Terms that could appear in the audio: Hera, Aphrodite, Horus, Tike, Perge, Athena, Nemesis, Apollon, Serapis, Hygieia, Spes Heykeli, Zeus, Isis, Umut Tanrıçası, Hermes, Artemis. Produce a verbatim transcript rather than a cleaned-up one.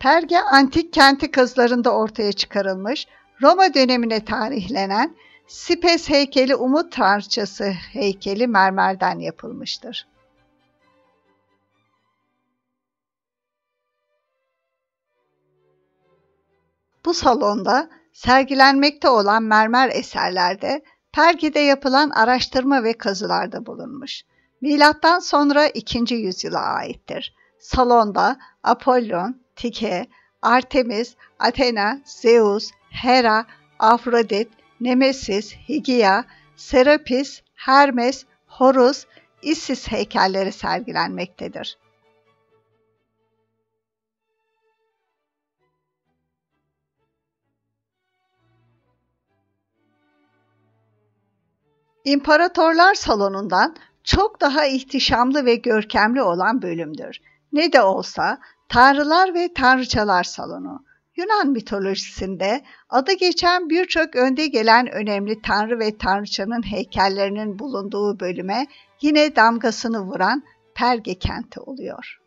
Perge antik kenti kızlarında ortaya çıkarılmış, Roma dönemine tarihlenen Spes heykeli Umut Tanrıçası heykeli mermerden yapılmıştır. Bu salonda sergilenmekte olan mermer eserlerde Perge'de yapılan araştırma ve kazılarda bulunmuş. Milattan sonra ikinci yüzyıla aittir. Salonda Apollon, Tike, Artemis, Athena, Zeus, Hera, Aphrodite, Nemesis, Hygieia, Serapis, Hermes, Horus, Isis heykelleri sergilenmektedir. İmparatorlar salonundan çok daha ihtişamlı ve görkemli olan bölümdür. Ne de olsa Tanrılar ve Tanrıçalar salonu. Yunan mitolojisinde adı geçen birçok önde gelen önemli tanrı ve tanrıçanın heykellerinin bulunduğu bölüme yine damgasını vuran Perge kenti oluyor.